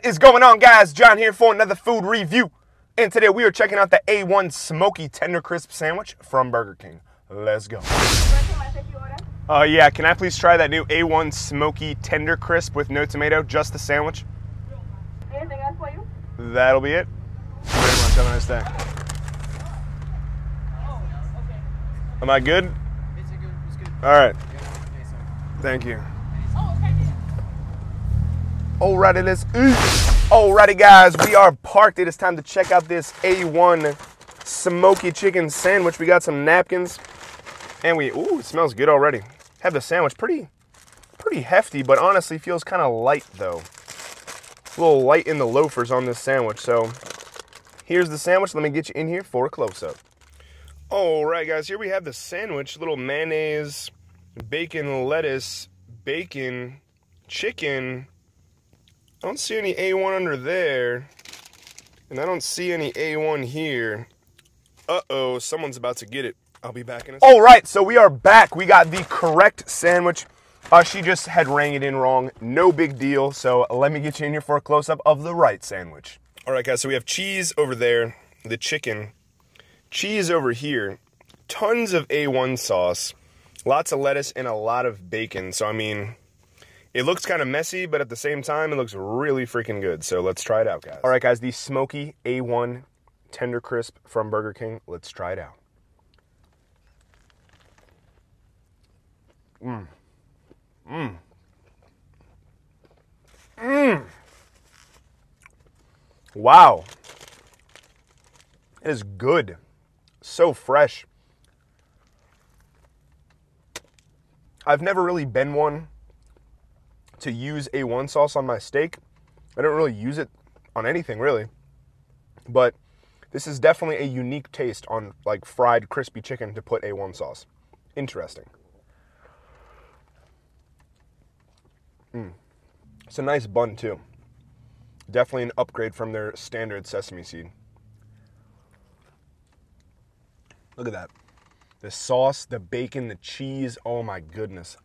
What is going on, guys? John here for another food review, and today we are checking out the A1 Smoky Tendercrisp sandwich from Burger King. Let's go. Yeah, can I please try that new A1 Smoky Tendercrisp with no tomato, just the sandwich? Anything else for you? That'll be it. Thank you very much. Have a nice day. Am I good? It's good. It's good. All right. Thank you. Alrighty, let's eat. Alrighty, guys, we are parked. It is time to check out this A1 Smoky Chicken Sandwich. We got some napkins, and ooh, it smells good already. Have the sandwich, pretty hefty, but honestly feels kind of light though. A little light in the loafers on this sandwich. So here's the sandwich. Let me get you in here for a close-up. Alright, guys, here we have the sandwich. Little mayonnaise, bacon, lettuce, bacon, chicken. I don't see any A1 under there, and I don't see any A1 here. Uh-oh, someone's about to get it. I'll be back in a second. All right, so we are back. We got the correct sandwich. She just had rang it in wrong. No big deal, so let me get you in here for a close-up of the right sandwich. All right, guys, so we have cheese over there, the chicken, cheese over here, tons of A1 sauce, lots of lettuce, and a lot of bacon, so I mean... it looks kind of messy, but at the same time, it looks really freaking good. So let's try it out, guys. All right, guys, the Smoky A1 Tendercrisp from Burger King. Let's try it out. Mmm. Mmm. Mmm. Wow. It is good. So fresh. I've never really been one to use A1 sauce on my steak. I don't really use it on anything, really. But this is definitely a unique taste on, like, fried crispy chicken to put A1 sauce. Interesting. It's a nice bun, too. Definitely an upgrade from their standard sesame seed. Look at that. The sauce, the bacon, the cheese. Oh, my goodness.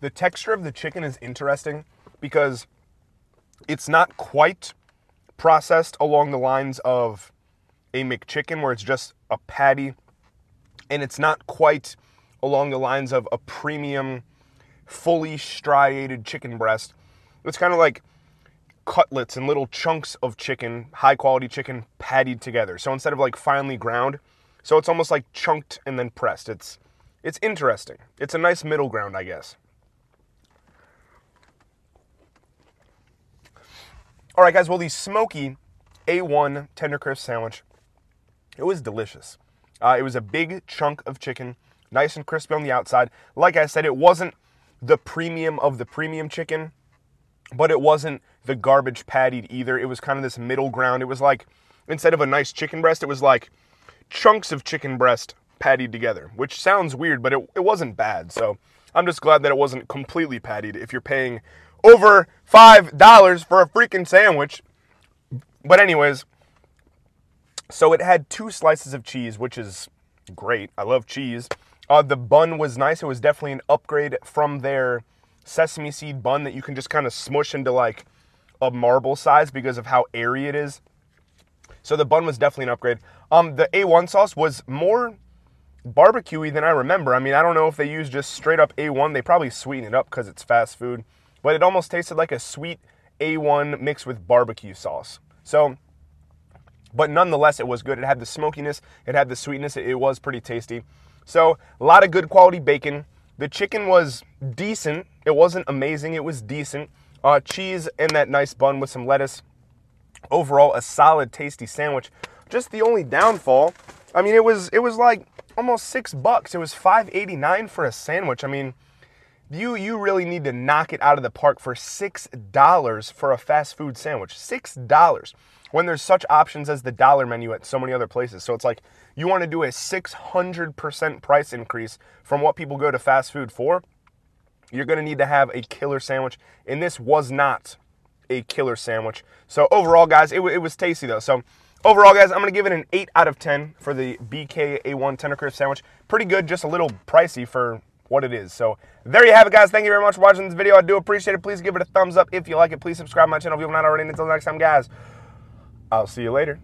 The texture of the chicken is interesting because it's not quite processed along the lines of a McChicken where it's just a patty, and it's not quite along the lines of a premium, fully striated chicken breast. It's kind of like cutlets and little chunks of chicken, high-quality chicken, pattied together. So instead of like finely ground, so it's almost like chunked and then pressed. It's interesting. It's a nice middle ground, I guess. All right, guys, well, the Smoky A1 Tendercrisp sandwich, it was delicious. It was a big chunk of chicken, nice and crispy on the outside. Like I said, it wasn't the premium of the premium chicken, but it wasn't the garbage pattied either. It was kind of this middle ground. It was like, instead of a nice chicken breast, it was like chunks of chicken breast pattied together, which sounds weird, but it wasn't bad. So I'm just glad that it wasn't completely pattied if you're paying over $5 for a freaking sandwich. But anyways, so it had two slices of cheese, which is great. I love cheese. The bun was nice. It was definitely an upgrade from their sesame seed bun that you can just kind of smush into like a marble size because of how airy it is. So the bun was definitely an upgrade. The A1 sauce was more barbecue-y than I remember. I mean, I don't know if they used just straight up A1. They probably sweeten it up because it's fast food. But it almost tasted like a sweet A1 mixed with barbecue sauce. So, but nonetheless, it was good. It had the smokiness, it had the sweetness, it was pretty tasty. So, a lot of good quality bacon. The chicken was decent. It wasn't amazing, it was decent. Cheese and that nice bun with some lettuce. Overall, a solid, tasty sandwich. Just the only downfall, I mean, it was like almost $6. It was $5.89 for a sandwich. I mean... You really need to knock it out of the park for $6 for a fast food sandwich. $6 when there's such options as the dollar menu at so many other places. So it's like you want to do a 600% price increase from what people go to fast food for. You're going to need to have a killer sandwich. And this was not a killer sandwich. So overall, guys, it was tasty, though. So overall, guys, I'm going to give it an 8 out of 10 for the BK A1 Tendercrisp sandwich. Pretty good, just a little pricey for... what it is. So there you have it, guys. Thank you very much for watching this video. I do appreciate it. Please give it a thumbs up if you like it. Please subscribe to my channel if you have not already. And until next time, guys, I'll see you later.